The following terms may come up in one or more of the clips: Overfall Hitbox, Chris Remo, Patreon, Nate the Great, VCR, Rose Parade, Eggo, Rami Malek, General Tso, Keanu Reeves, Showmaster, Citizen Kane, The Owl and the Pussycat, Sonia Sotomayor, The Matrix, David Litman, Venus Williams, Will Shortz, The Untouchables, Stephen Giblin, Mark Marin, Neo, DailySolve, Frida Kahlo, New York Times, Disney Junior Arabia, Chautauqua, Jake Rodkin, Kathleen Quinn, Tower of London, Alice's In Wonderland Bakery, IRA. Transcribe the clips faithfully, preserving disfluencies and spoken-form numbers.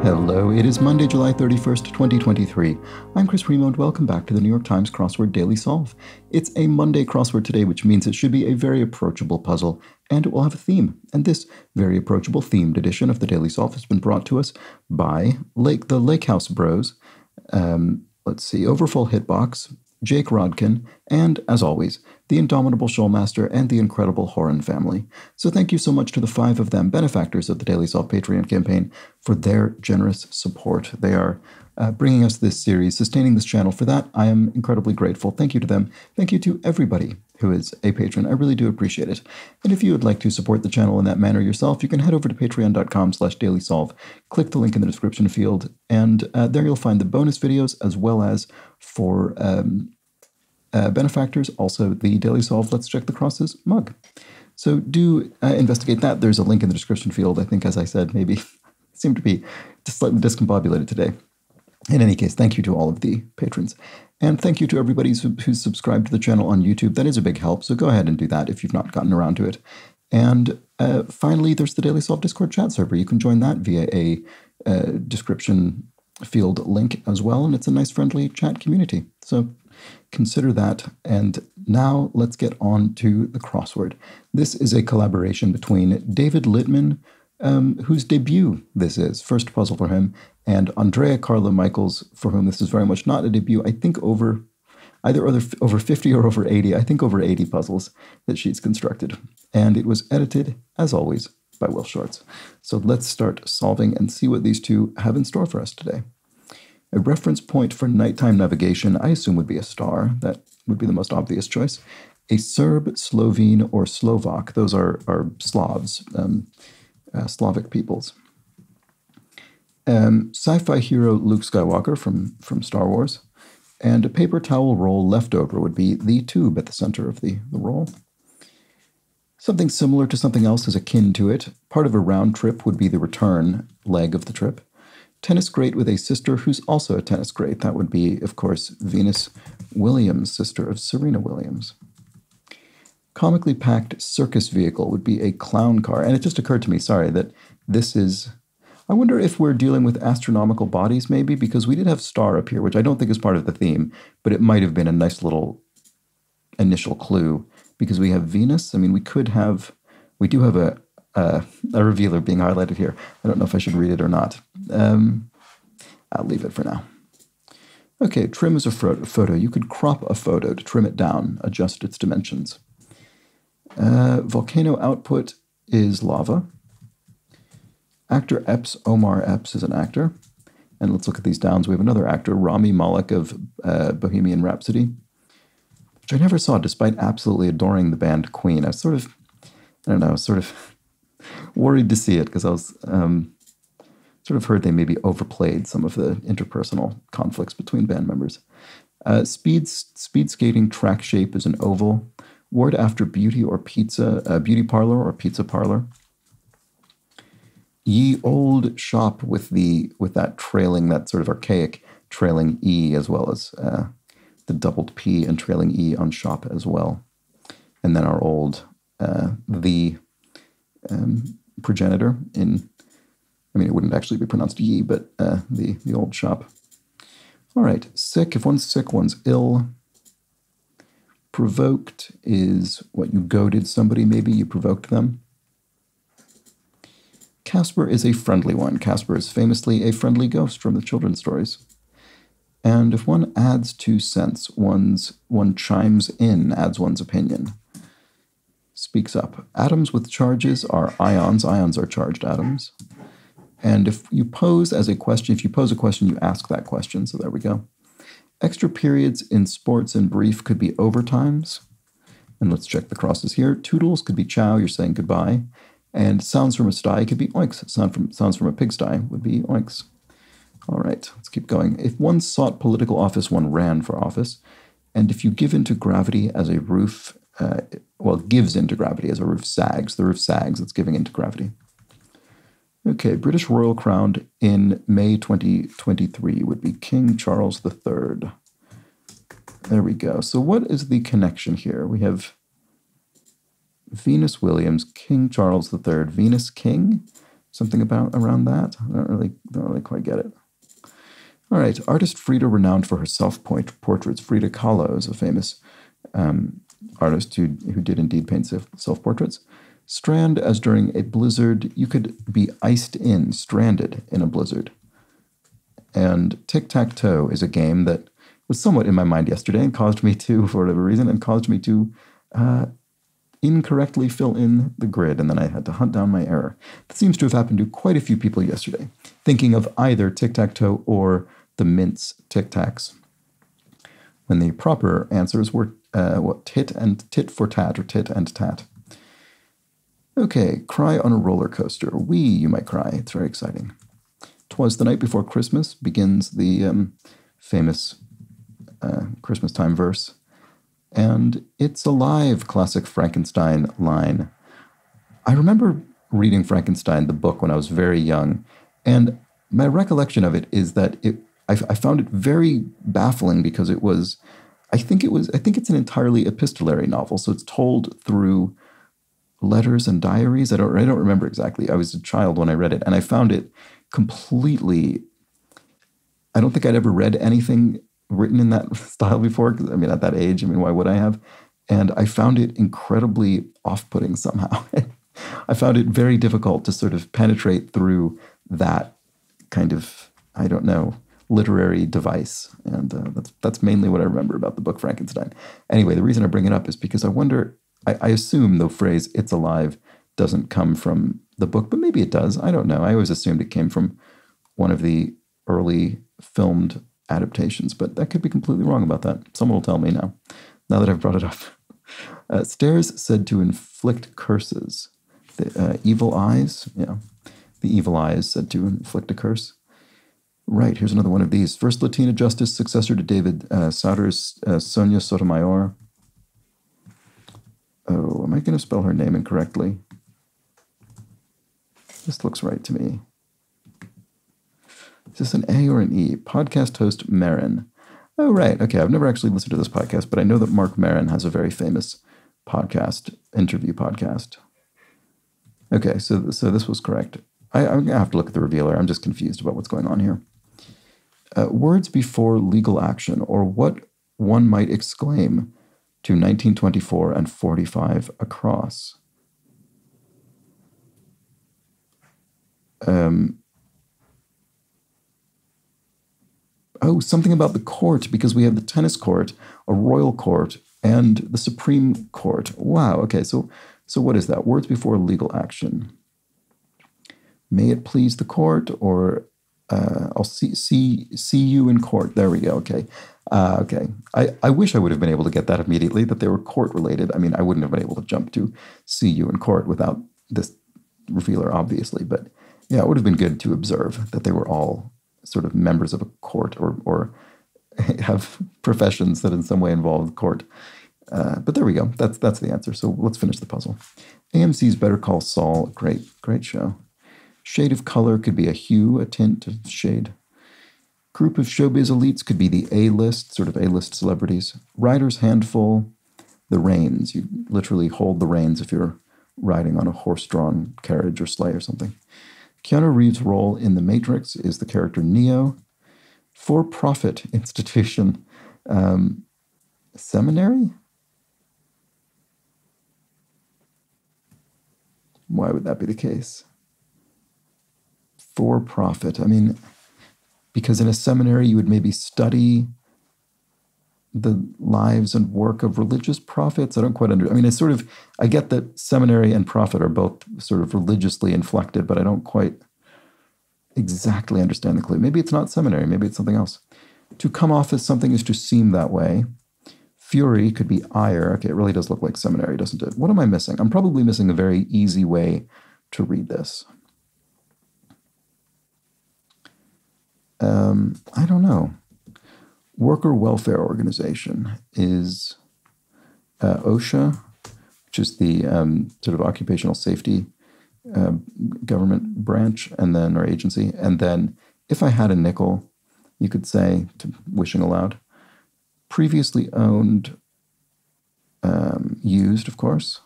Hello, it is Monday, July thirty-first, twenty twenty-three. I'm Chris Remo and welcome back to the New York Times Crossword Daily Solve. It's a Monday crossword today, which means it should be a very approachable puzzle, and it will have a theme. And this very approachable themed edition of the Daily Solve has been brought to us by Lake the Lakehouse Bros, um, let's see, Overfall Hitbox, Jake Rodkin, and, as always, the indomitable Showmaster and the incredible Horan Family. So thank you so much to the five of them, benefactors of the Daily Solve Patreon campaign, for their generous support. They are uh, bringing us this series, sustaining this channel. For that, I am incredibly grateful. Thank you to them. Thank you to everybody who is a patron. I really do appreciate it. And if you would like to support the channel in that manner yourself, you can head over to patreon dot com slash daily solve, click the link in the description field, and uh, there you'll find the bonus videos as well as for um, uh, benefactors, also the Daily Solve Let's Check the Crosses mug. So do uh, investigate that. There's a link in the description field. I think, as I said, maybe seem to be slightly discombobulated today. In any case, thank you to all of the patrons. And thank you to everybody who's subscribed to the channel on YouTube. That is a big help, so go ahead and do that if you've not gotten around to it. And uh, finally, there's the Daily Solve Discord chat server. You can join that via a uh, description field link as well, and it's a nice, friendly chat community. So consider that. And now let's get on to the crossword. This is a collaboration between David Litman, Um, whose debut this is, first puzzle for him, and Andrea Carla Michaels, for whom this is very much not a debut. I think over either over, over fifty or over eighty, I think over eighty puzzles that she's constructed. And it was edited, as always, by Will Shortz. So let's start solving and see what these two have in store for us today. A reference point for nighttime navigation, I assume, would be a star. That would be the most obvious choice. A Serb, Slovene, or Slovak. Those are, are Slavs. Um, Uh, Slavic peoples. Um, sci-fi hero Luke Skywalker from, from Star Wars. And a paper towel roll left over would be the tube at the center of the, the roll. Something similar to something else is akin to it. Part of a round trip would be the return leg of the trip. Tennis great with a sister who's also a tennis great. That would be, of course, Venus Williams, sister of Serena Williams. Comically packed circus vehicle would be a clown car. And it just occurred to me, sorry, that this is... I wonder if we're dealing with astronomical bodies, maybe, because we did have star up here, which I don't think is part of the theme, but it might have been a nice little initial clue, because we have Venus. I mean, we could have... We do have a, a, a revealer being highlighted here. I don't know if I should read it or not. Um, I'll leave it for now. Okay, trim is a photo. You could crop a photo to trim it down, adjust its dimensions. Uh, volcano output is lava. Actor Epps, Omar Epps, is an actor. And let's look at these downs. We have another actor, Rami Malek of uh, Bohemian Rhapsody, which I never saw, despite absolutely adoring the band Queen. I was sort of, I don't know, I was sort of worried to see it because I was um, sort of heard they maybe overplayed some of the interpersonal conflicts between band members. Uh, speed, speed skating track shape is an oval. Word after beauty or pizza, uh, beauty parlor or pizza parlor. Ye old shop with the with that trailing, that sort of archaic trailing E, as well as uh, the doubled P and trailing E on shop as well. And then our old, uh, the um, progenitor in, I mean, it wouldn't actually be pronounced ye, but uh, the, the old shop. All right, sick. If one's sick, one's ill. Provoked is what you goaded somebody, maybe you provoked them. Casper is a friendly one. Casper is famously a friendly ghost from the children's stories. And if one adds two cents, one's, one chimes in, adds one's opinion. Speaks up. Atoms with charges are ions. Ions are charged atoms. And if you pose as a question, if you pose a question, you ask that question. So there we go. Extra periods in sports and brief could be overtimes. And let's check the crosses here. Toodles could be chow, you're saying goodbye. And sounds from a sty could be oinks. Sound from, sounds from a pigsty would be oinks. All right, let's keep going. If one sought political office, one ran for office. And if you give in to gravity as a roof, uh, well, gives into gravity as a roof sags. The roof sags, it's giving into gravity. Okay, British royal crowned in May twenty twenty-three would be King Charles the Third. There we go. So what is the connection here? We have Venus Williams, King Charles the Third, Venus King, something about around that. I don't really, don't really quite get it. All right, artist Frida, renowned for her self-portraits. Frida Kahlo is a famous um, artist who who did indeed paint self-portraits. Strand, as during a blizzard, you could be iced in, stranded in a blizzard. And tic-tac-toe is a game that was somewhat in my mind yesterday and caused me to, for whatever reason, and caused me to uh, incorrectly fill in the grid, and then I had to hunt down my error. That seems to have happened to quite a few people yesterday, thinking of either tic-tac-toe or the mince tic-tacs, when the proper answers were uh, what tit and tit for tat, or tit and tat. Okay, cry on a roller coaster. Wee, you might cry. It's very exciting. "'Twas the night before Christmas" begins the um, famous uh, Christmas time verse. And "It's Alive," classic Frankenstein line. I remember reading Frankenstein, the book, when I was very young. And my recollection of it is that it I, I found it very baffling because it was, I think it was, I think it's an entirely epistolary novel. So it's told through letters and diaries. I don't, I don't remember exactly. I was a child when I read it, and I found it completely, I don't think I'd ever read anything written in that style before. Because I mean, at that age, I mean, why would I have? And I found it incredibly off-putting somehow. I found it very difficult to sort of penetrate through that kind of, I don't know, literary device. And uh, that's that's mainly what I remember about the book Frankenstein. Anyway, the reason I bring it up is because I wonder, I, I assume the phrase "It's Alive" doesn't come from the book, but maybe it does. I don't know. I always assumed it came from one of the early filmed adaptations, but that could be completely wrong about that. Someone will tell me now, now that I've brought it up. Uh, stairs said to inflict curses. The uh, evil eyes, yeah. The evil eye is said to inflict a curse. Right, here's another one of these. First Latina justice, successor to David uh, Sauter's uh, Sonia Sotomayor. Oh, am I going to spell her name incorrectly? This looks right to me. Is this an A or an E? Podcast host Marin. Oh, right. Okay, I've never actually listened to this podcast, but I know that Mark Marin has a very famous podcast, interview podcast. Okay, so so this was correct. I, I'm going to have to look at the revealer. I'm just confused about what's going on here. Uh, words before legal action, or what one might exclaim to nineteen twenty-four and forty-five across. Um, oh, something about the court, because we have the tennis court, a royal court, and the Supreme Court. Wow, okay, so so what is that? Words before legal action. May it please the court, or uh, I'll see, see, see you in court. There we go, okay. Uh, okay, I, I wish I would have been able to get that immediately, that they were court-related. I mean, I wouldn't have been able to jump to see you in court without this revealer, obviously, but yeah, it would have been good to observe that they were all sort of members of a court, or or have professions that in some way involve court. Uh, but there we go. That's that's the answer. So let's finish the puzzle. A M C's Better Call Saul, great, great show. Shade of color could be a hue, a tint of shade. Group of showbiz elites could be the A-list, sort of A-list celebrities. Rider's handful, the reins. You literally hold the reins if you're riding on a horse-drawn carriage or sleigh or something. Keanu Reeves' role in The Matrix is the character Neo. For-profit institution. Um, seminary? Why would that be the case? For-profit. I mean, because in a seminary you would maybe study the lives and work of religious prophets. I don't quite understand. I mean, I sort of, I get that seminary and prophet are both sort of religiously inflected, but I don't quite exactly understand the clue. Maybe it's not seminary. Maybe it's something else. To come off as something is to seem that way. Fury could be ire. Okay, it really does look like seminary, doesn't it? What am I missing? I'm probably missing a very easy way to read this. Um, I don't know. Worker Welfare Organization is uh, OSHA, which is the um, sort of occupational safety uh, government branch, and then or agency. And then, if I had a nickel, you could say, to wishing aloud, previously owned, um, used, of course,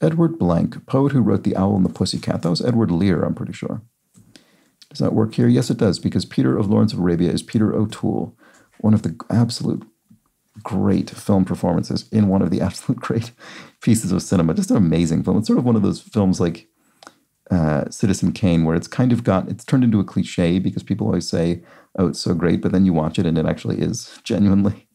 Edward Blank, poet who wrote The Owl and the Pussycat. That was Edward Lear, I'm pretty sure. Does that work here? Yes, it does, because Peter of Lawrence of Arabia is Peter O'Toole, one of the absolute great film performances in one of the absolute great pieces of cinema. Just an amazing film. It's sort of one of those films like uh, Citizen Kane, where it's kind of got, it's turned into a cliche because people always say, oh, it's so great, but then you watch it and it actually is genuinely,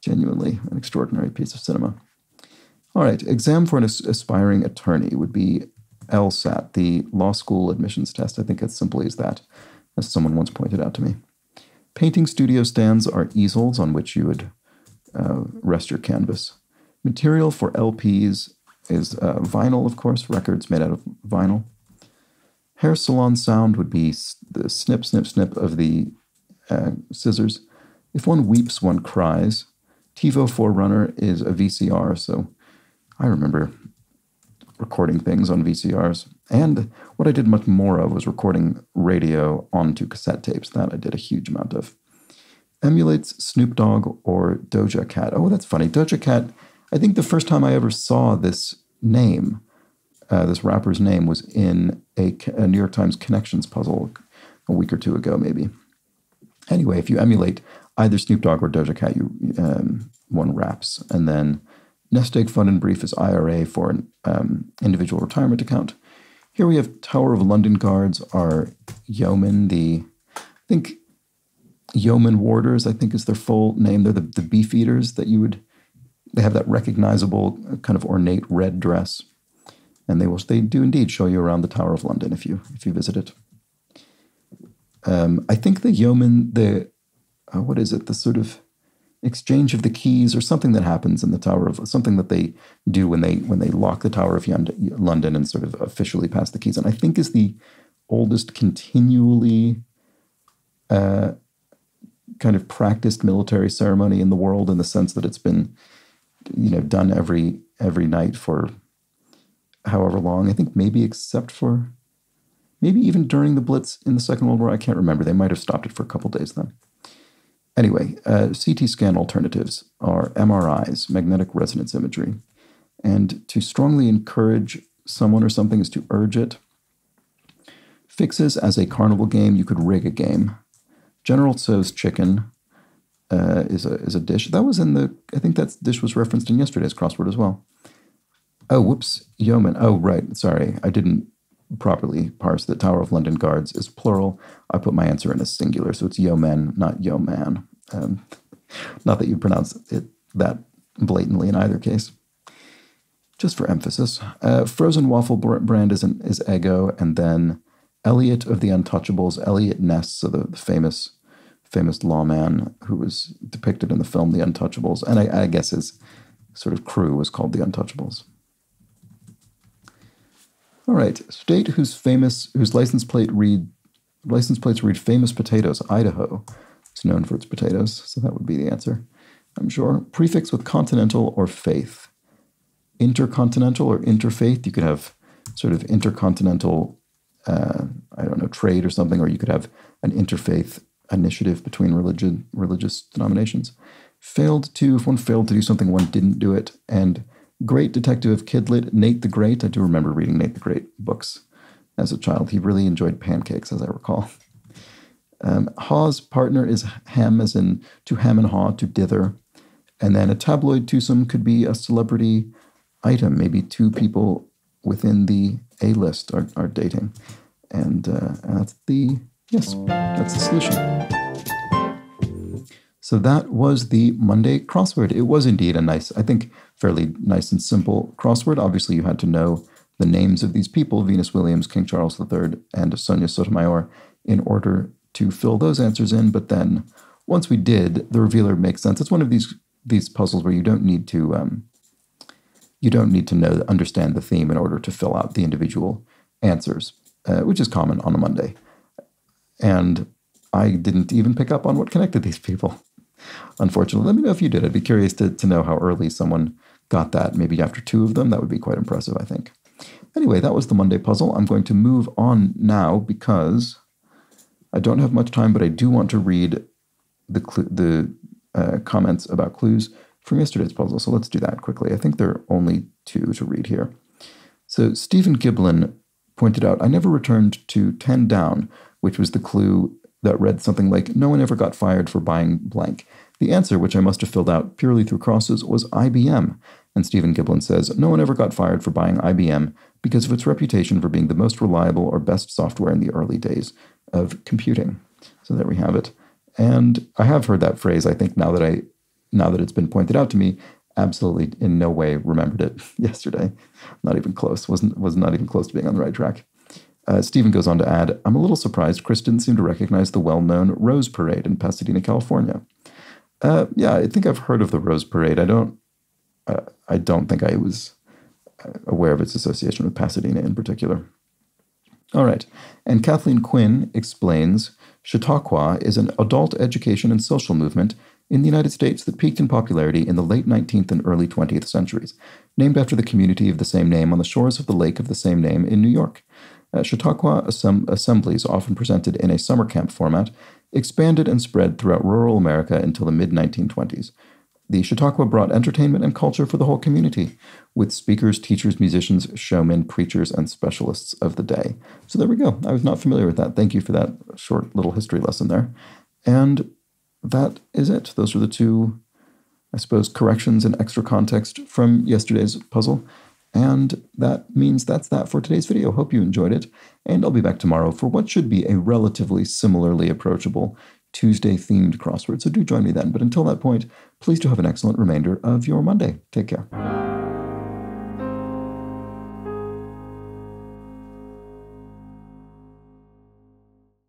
genuinely an extraordinary piece of cinema. All right, exam for an as- aspiring attorney would be LSAT, the law school admissions test. I think it's simply as that, as someone once pointed out to me. Painting studio stands are easels on which you would uh, rest your canvas. Material for L Ps is uh, vinyl, of course, records made out of vinyl. Hair salon sound would be the snip, snip, snip of the uh, scissors. If one weeps, one cries. TiVo four runner is a V C R, so I remember recording things on V C Rs. And what I did much more of was recording radio onto cassette tapes. That I did a huge amount of. Emulates Snoop Dogg or Doja Cat. Oh, that's funny. Doja Cat, I think the first time I ever saw this name, uh, this rapper's name, was in a, a New York Times Connections puzzle a week or two ago, maybe. Anyway, if you emulate either Snoop Dogg or Doja Cat, you um, one raps. And then Nest Egg Fund and Brief is I R A for an um, individual retirement account. Here we have Tower of London guards are yeomen. The, I think yeoman warders, I think is their full name. They're the, the beefeaters that you would, they have that recognizable kind of ornate red dress. And they will, they do indeed show you around the Tower of London if you, if you visit it. Um, I think the yeoman, the, uh, what is it? The sort of exchange of the keys or something that happens in the Tower of, something that they do when they when they lock the Tower of London and sort of officially pass the keys. And I think is the oldest continually uh, kind of practiced military ceremony in the world, in the sense that it's been, you know, done every every night for however long. I think maybe except for, maybe even during the Blitz in the Second World War. I can't remember. They might have stopped it for a couple days then. Anyway, uh, C T scan alternatives are M R Is, magnetic resonance imagery. And to strongly encourage someone or something is to urge it. Fixes as a carnival game, you could rig a game. General Tso's chicken uh, is, a, is a dish. That was in the, I think that dish was referenced in yesterday's crossword as well. Oh, whoops, yeoman. Oh, right, sorry. I didn't properly parse. The Tower of London guards is plural. I put my answer in as singular, so it's yeomen, not yeoman. Um, not that you pronounce it that blatantly in either case. Just for emphasis, uh, frozen waffle brand is an, is Eggo, and then Elliot of the Untouchables, Elliot Ness, so the, the famous famous lawman who was depicted in the film The Untouchables, and I, I guess his sort of crew was called The Untouchables. All right, state whose famous, whose license plate read, license plates read famous potatoes, Idaho. It's known for its potatoes, so that would be the answer, I'm sure. Prefix with continental or faith. Intercontinental or interfaith. You could have sort of intercontinental, uh, I don't know, trade or something, or you could have an interfaith initiative between religion, religious denominations. Failed to, if one failed to do something, one didn't do it. And great detective of Kidlit, Nate the Great. I do remember reading Nate the Great books as a child. He really enjoyed pancakes, as I recall. Um, Haw's partner is Ham, as in to ham and haw, to dither. And then a tabloid twosome could be a celebrity item. Maybe two people within the A-list are, are dating. And uh, that's the, yes, that's the solution. So that was the Monday crossword. It was indeed a nice, I think, fairly nice and simple crossword. Obviously, you had to know the names of these people, Venus Williams, King Charles the Third, and Sonia Sotomayor, in order to fill those answers in. But then once we did, the revealer makes sense. It's one of these these puzzles where you don't need to um, you don't need to know understand the theme in order to fill out the individual answers, uh, which is common on a Monday. And I didn't even pick up on what connected these people. Unfortunately, let me know if you did. I'd be curious to, to know how early someone got that. Maybe after two of them, that would be quite impressive, I think. Anyway, that was the Monday puzzle. I'm going to move on now because I don't have much time, but I do want to read the cl- the uh, comments about clues from yesterday's puzzle. So let's do that quickly. I think there are only two to read here. So Stephen Giblin pointed out, I never returned to ten down, which was the clue that read something like, no one ever got fired for buying blank. The answer, which I must have filled out purely through crosses, was I B M. And Stephen Giblin says, no one ever got fired for buying I B M because of its reputation for being the most reliable or best software in the early days of computing. So there we have it. And I have heard that phrase, I think, now that I, now that it's been pointed out to me, absolutely in no way remembered it yesterday. Not even close. Wasn't, was not even close to being on the right track. Uh, Stephen goes on to add, I'm a little surprised Chris didn't seem to recognize the well-known Rose Parade in Pasadena, California. Uh, yeah, I think I've heard of the Rose Parade. I don't, uh, I don't think I was aware of its association with Pasadena in particular. All right. And Kathleen Quinn explains, Chautauqua is an adult education and social movement in the United States that peaked in popularity in the late nineteenth and early twentieth centuries, named after the community of the same name on the shores of the lake of the same name in New York. Uh, Chautauqua assemb- assemblies, often presented in a summer camp format, expanded and spread throughout rural America until the mid nineteen twenties. The Chautauqua brought entertainment and culture for the whole community, with speakers, teachers, musicians, showmen, preachers, and specialists of the day. So there we go. I was not familiar with that. Thank you for that short little history lesson there. And that is it. Those are the two, I suppose, corrections and extra context from yesterday's puzzle. And that means that's that for today's video. Hope you enjoyed it. And I'll be back tomorrow for what should be a relatively similarly approachable Tuesday-themed crossword. So do join me then. But until that point, please do have an excellent remainder of your Monday. Take care.